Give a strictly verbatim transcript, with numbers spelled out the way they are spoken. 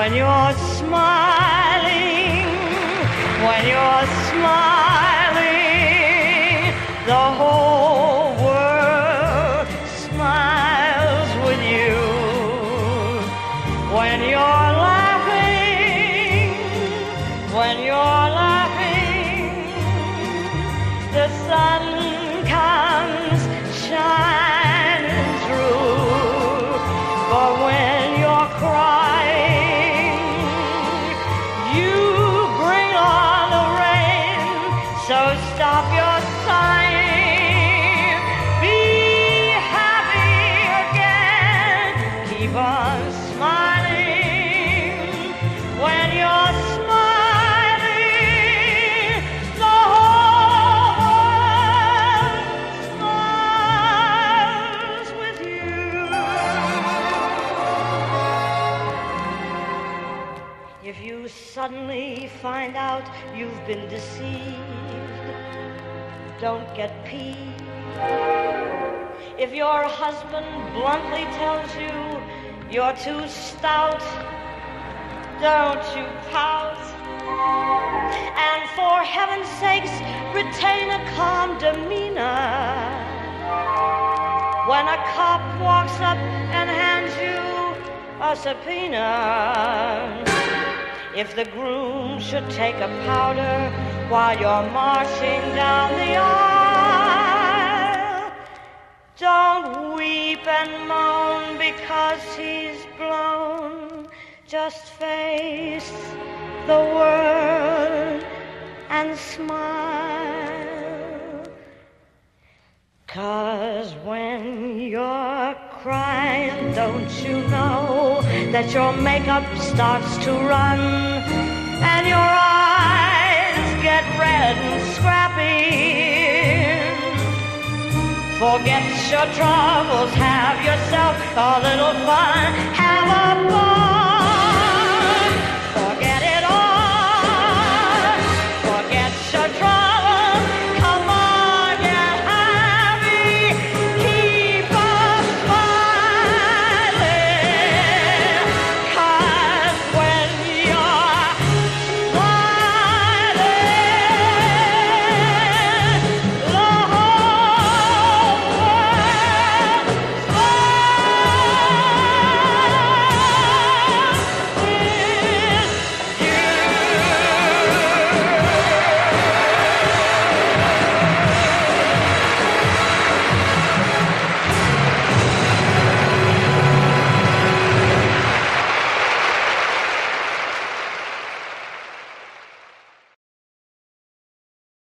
when you're smiling, when you're smiling, the whole world smiles with you. When you're laughing, when you're laughing, the sun comes shining through. But when you're crying, so stop your sighing, be happy again, keep on smiling. When you're smiling, the whole world smiles with you. If you suddenly find out you've been deceived, don't get peeved. If your husband bluntly tells you you're too stout, don't you pout. And for heaven's sakes, retain a calm demeanor. When a cop walks up and hands you a subpoena, if the groom should take a powder while you're marching down the aisle, don't weep and moan because he's blown. Just face the world and smile. 'Cause when you're crying, don't you know that your makeup starts to run and your eyes get red and scrappy? Forget your troubles, have yourself a little fun, have a ball.